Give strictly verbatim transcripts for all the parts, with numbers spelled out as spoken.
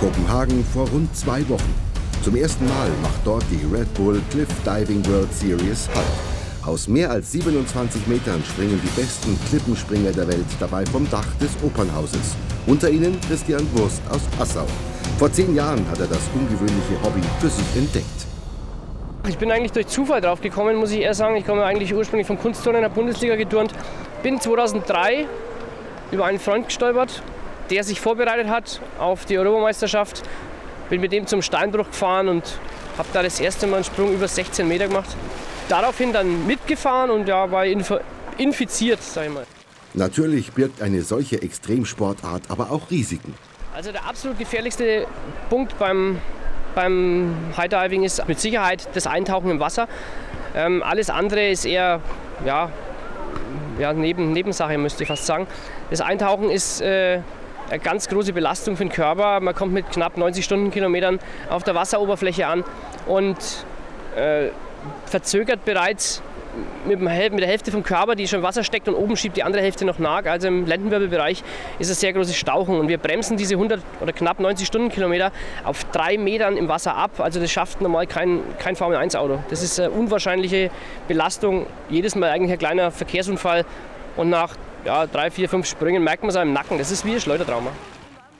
Kopenhagen vor rund zwei Wochen. Zum ersten Mal macht dort die Red Bull Cliff Diving World Series Halt. Aus mehr als siebenundzwanzig Metern springen die besten Klippenspringer der Welt dabei vom Dach des Opernhauses. Unter ihnen Christian Wurst aus Passau. Vor zehn Jahren hat er das ungewöhnliche Hobby für sich entdeckt. Ich bin eigentlich durch Zufall drauf gekommen, muss ich eher sagen. Ich komme eigentlich ursprünglich vom Kunstturnen in der Bundesliga geturnt. Bin zweitausenddrei über einen Freund gestolpert, der sich vorbereitet hat auf die Europameisterschaft. Bin mit dem zum Steinbruch gefahren und habe da das erste Mal einen Sprung über sechzehn Meter gemacht. Daraufhin dann mitgefahren und ja, war infiziert, sag ich mal. Natürlich birgt eine solche Extremsportart aber auch Risiken. Also der absolut gefährlichste Punkt beim Beim High Diving ist mit Sicherheit das Eintauchen im Wasser. Ähm, alles andere ist eher ja, ja, neben, Nebensache, müsste ich fast sagen. Das Eintauchen ist äh, eine ganz große Belastung für den Körper. Man kommt mit knapp neunzig Stundenkilometern auf der Wasseroberfläche an und äh, verzögert bereits mit, dem, mit der Hälfte vom Körper, die schon im Wasser steckt, und oben schiebt die andere Hälfte noch nach. Also im Lendenwirbelbereich ist es sehr großes Stauchen und wir bremsen diese hundert oder knapp neunzig Stundenkilometer auf drei Metern im Wasser ab. Also das schafft normal kein, kein Formel eins Auto. Das ist eine unwahrscheinliche Belastung. Jedes Mal eigentlich ein kleiner Verkehrsunfall und nach ja, drei, vier, fünf Sprüngen merkt man es einem Nacken. Das ist wie ein Schleudertrauma.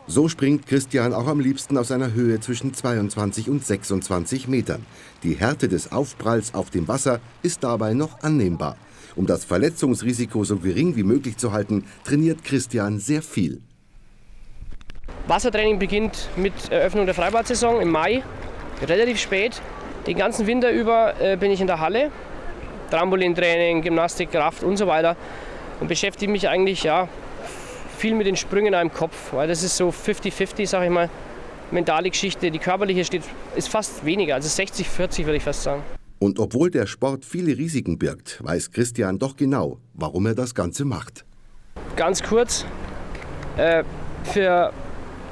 So springt Christian auch am liebsten aus einer Höhe zwischen zweiundzwanzig und sechsundzwanzig Metern. Die Härte des Aufpralls auf dem Wasser ist dabei noch annehmbar. Um das Verletzungsrisiko so gering wie möglich zu halten, trainiert Christian sehr viel. Wassertraining beginnt mit Eröffnung der Freibad-Saison im Mai, relativ spät. Den ganzen Winter über bin ich in der Halle. Trampolintraining, Gymnastik, Kraft und so weiter. Und beschäftige mich eigentlich, ja, viel mit den Sprüngen im Kopf, weil das ist so fifty fifty, sag ich mal, mentale Geschichte. Die körperliche steht, ist fast weniger, also sechzig vierzig würde ich fast sagen. Und obwohl der Sport viele Risiken birgt, weiß Christian doch genau, warum er das Ganze macht. Ganz kurz, äh, für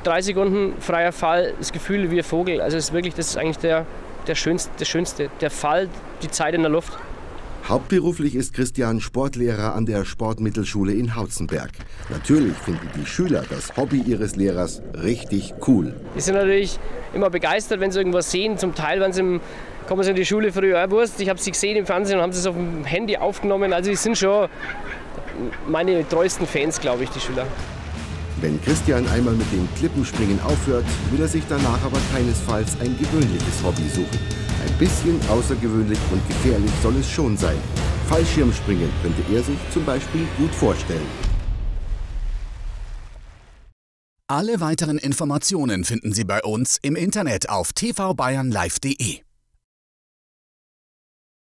drei Sekunden freier Fall, das Gefühl wie ein Vogel. Also ist wirklich, das ist eigentlich der, der, schönste, der schönste, der Fall, die Zeit in der Luft. Hauptberuflich ist Christian Sportlehrer an der Sportmittelschule in Hauzenberg. Natürlich finden die Schüler das Hobby ihres Lehrers richtig cool. Die sind natürlich immer begeistert, wenn sie irgendwas sehen. Zum Teil wenn sie im, kommen sie in die Schule früher, ja, Wurst, ich habe sie gesehen im Fernsehen und haben sie es auf dem Handy aufgenommen. Also die sind schon meine treuesten Fans, glaube ich, die Schüler. Wenn Christian einmal mit dem Klippenspringen aufhört, will er sich danach aber keinesfalls ein gewöhnliches Hobby suchen. Ein bisschen außergewöhnlich und gefährlich soll es schon sein. Fallschirmspringen könnte er sich zum Beispiel gut vorstellen. Alle weiteren Informationen finden Sie bei uns im Internet auf t v bayern live punkt de.